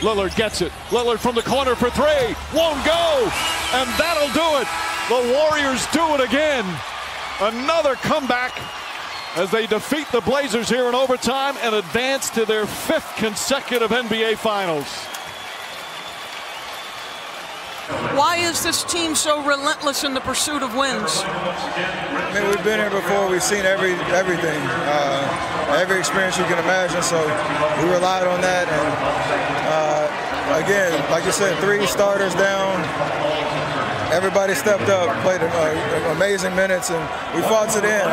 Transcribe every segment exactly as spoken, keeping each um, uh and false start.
Lillard gets it. Lillard from the corner for three. Won't go. And that'll do it. The Warriors do it again. Another comeback as they defeat the Blazers here in overtime and advance to their fifth consecutive N B A Finals. Why is this team so relentless in the pursuit of wins? I mean, we've been here before. We've seen every everything, uh, every experience you can imagine. So we relied on that. And uh, again, like you said, three starters down. Everybody stepped up, played uh, amazing minutes, and we fought to the end.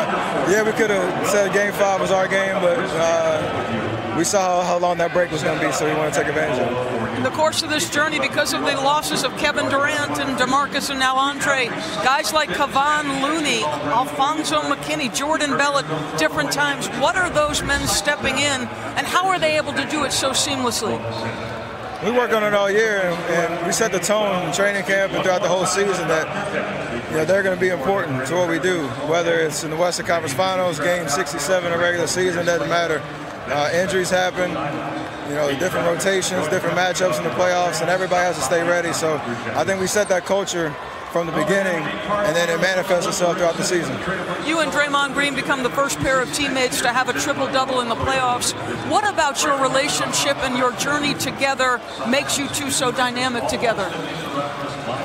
Yeah, we could have said game five was our game, but uh, we saw how long that break was going to be, so we want to take advantage of it. In the course of this journey, because of the losses of Kevin Durant and DeMarcus and now Andre, guys like Kevon Looney, Alfonzo McKinnie, Jordan Bell at different times, what are those men stepping in, and how are they able to do it so seamlessly? We work on it all year, and we set the tone in training camp and throughout the whole season that you know, they're going to be important to what we do, whether it's in the Western Conference Finals, game sixty-seven, a regular season, doesn't matter. Uh, injuries happen, you know, different rotations, different matchups in the playoffs, and everybody has to stay ready. So I think we set that culture from the beginning, and then it manifests itself throughout the season. You and Draymond Green become the first pair of teammates to have a triple-double in the playoffs. What about your relationship and your journey together makes you two so dynamic together?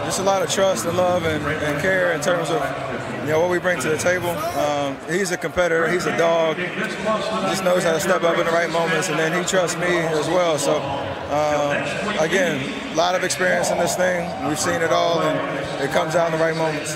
Just a lot of trust and love and, and care in terms of you know, what we bring to the table. Um, he's a competitor, he's a dog, he just knows how to step up in the right moments, and then he trusts me as well. So um, again, a lot of experience in this thing. We've seen it all, and it comes out in the right moments.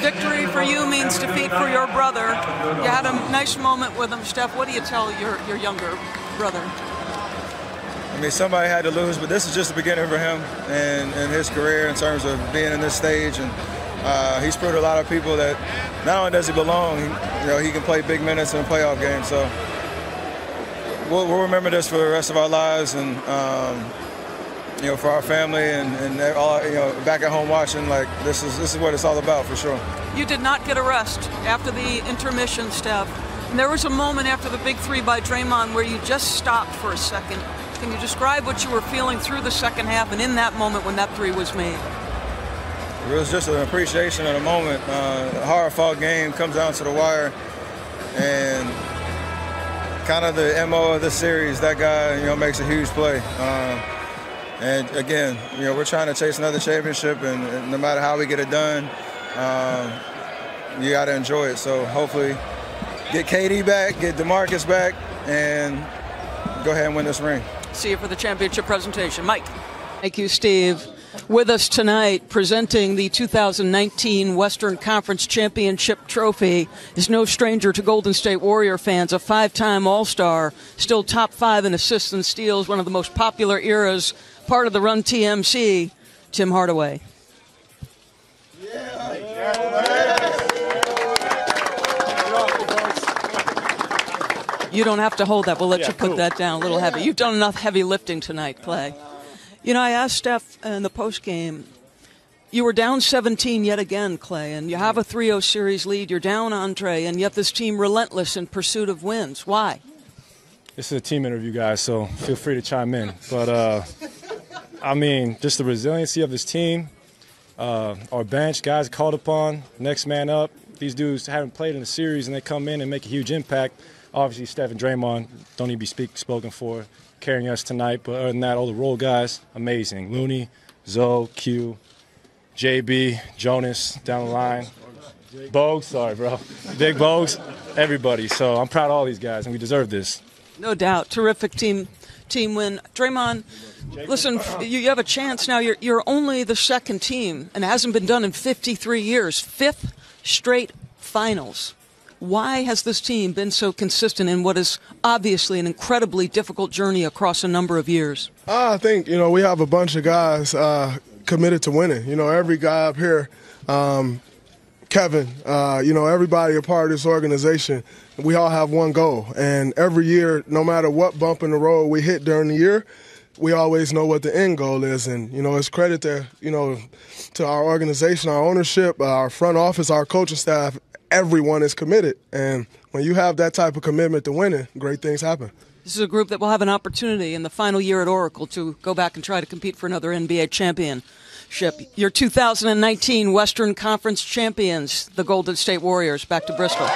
Victory for you means defeat for your brother. You had a nice moment with him, Steph. What do you tell your, your younger brother? I mean, somebody had to lose, but this is just the beginning for him and, and his career in terms of being in this stage. And uh, he's proved a lot of people that not only does he belong, he, you know, he can play big minutes in a playoff game. So we'll, we'll remember this for the rest of our lives, and um, you know, for our family and, and all, you know, back at home watching. Like this is this is what it's all about for sure. You did not get a rest after the intermission, Steph. And there was a moment after the big three by Draymond where you just stopped for a second. Can you describe what you were feeling through the second half and in that moment when that three was made? It was just an appreciation of the moment. Uh, a hard-fought game comes down to the wire, and kind of the M O of this series, that guy, you know, makes a huge play. Uh, and again, you know, we're trying to chase another championship, and, and no matter how we get it done, um, you got to enjoy it. So hopefully, get K D back, get DeMarcus back, and go ahead and win this ring. See you for the championship presentation. Mike. Thank you, Steve. With us tonight, presenting the two thousand nineteen Western Conference Championship Trophy, is no stranger to Golden State Warrior fans, a five-time All-Star, still top five in assists and steals, one of the most popular eras, part of the Run T M C, Tim Hardaway. Yeah. You don't have to hold that. We'll let yeah, you put cool. that down a little heavy. You've done enough heavy lifting tonight, Clay. You know, I asked Steph in the postgame, you were down seventeen yet again, Clay, and you have a three oh series lead. You're down, Andre, and yet this team relentless in pursuit of wins. Why? This is a team interview, guys, so feel free to chime in. But, uh, I mean, just the resiliency of this team, uh, our bench, guys called upon, next man up. These dudes haven't played in a series, and they come in and make a huge impact. Obviously, Steph and Draymond don't need to be speak, spoken for, carrying us tonight. But other than that, all the role guys, amazing. Looney, Zoe, Q, J B, Jonas down the line. Bogues, sorry, bro. Big Bogues, everybody. So I'm proud of all these guys, and we deserve this. No doubt. Terrific team team win. Draymond, listen, you have a chance now. You're, you're only the second team, and it hasn't been done in fifty-three years. Fifth straight finals. Why has this team been so consistent in what is obviously an incredibly difficult journey across a number of years? I think, you know, we have a bunch of guys uh, committed to winning. You know, every guy up here, um, Kevin, uh, you know, everybody a part of this organization, we all have one goal. And every year, no matter what bump in the road we hit during the year, we always know what the end goal is. And, you know, it's credit to, you know, to our organization, our ownership, our front office, our coaching staff. Everyone is committed, and when you have that type of commitment to winning, great things happen. This is a group that will have an opportunity in the final year at Oracle to go back and try to compete for another N B A championship. Your two thousand nineteen Western Conference champions, the Golden State Warriors, back to Bristol.